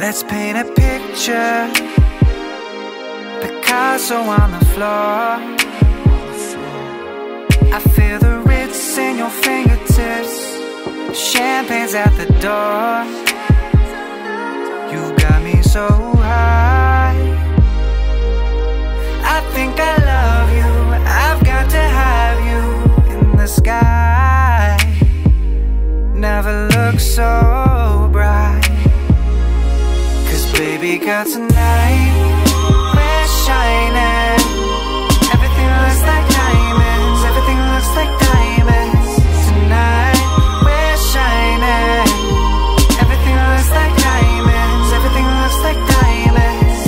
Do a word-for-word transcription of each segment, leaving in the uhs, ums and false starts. Let's paint a picture, Picasso on the floor. I feel the Ritz in your fingertips, champagne's at the door. You got me so high, I think I love you. I've got to have you in the sky. Never looked so bright, baby girl, tonight we're shining. Everything looks like diamonds. Everything looks like diamonds. Tonight we're shining. Everything looks like diamonds. Everything looks like diamonds.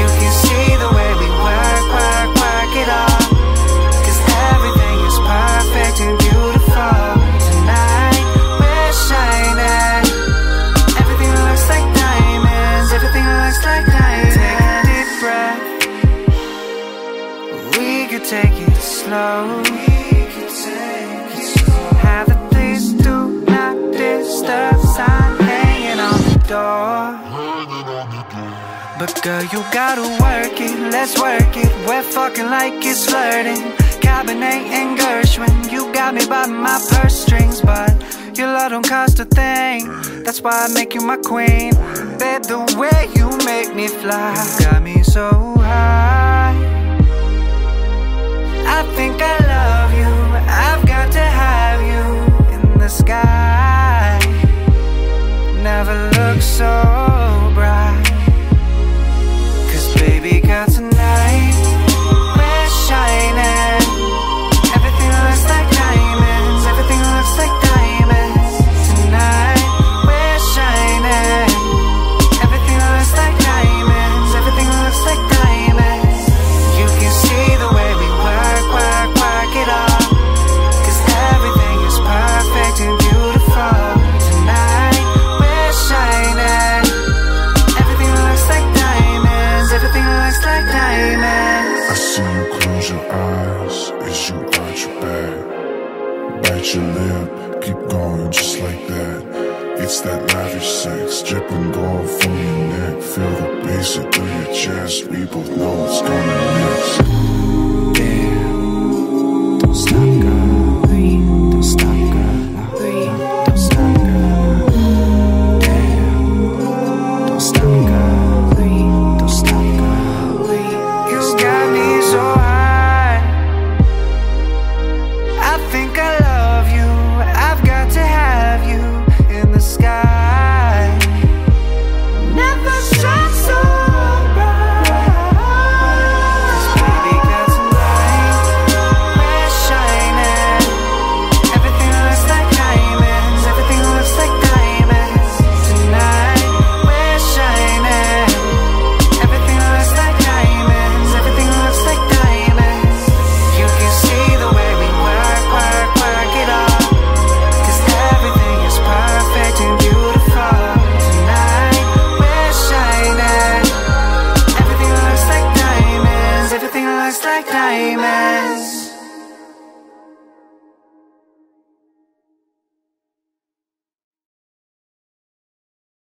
You can see the way we work, work, work it all, 'cause everything is perfect and beautiful. Tonight we're shining. Everything looks like diamonds. Everything looks like diamonds. Take a deep breath, we could take it slow. Have the please do not disturb sign hanging on the door. But girl, you gotta work it, let's work it. We're fucking like it's flirting, Cabernet and Gershwin. You got me by my purse strings, but your love don't cost a thing. That's why I make you my queen. Babe, the way you make me fly, you got me so high, I think I love you. I've got to have you in the sky. Never looked so bright, 'cause baby girl, tonight we're shining. Everything looks like diamonds. Everything looks like diamonds. Tonight we're shining. Your lip, keep going just like that. It's that lavish sex, dripping gold from your neck. Feel the bass through your chest. We both know what's coming next. Damn, don't stop, girl. Don't stop, girl. Don't stop, girl. Damn, don't stop, girl. Don't stop, girl. You got me so high, I think I love you. Diamonds.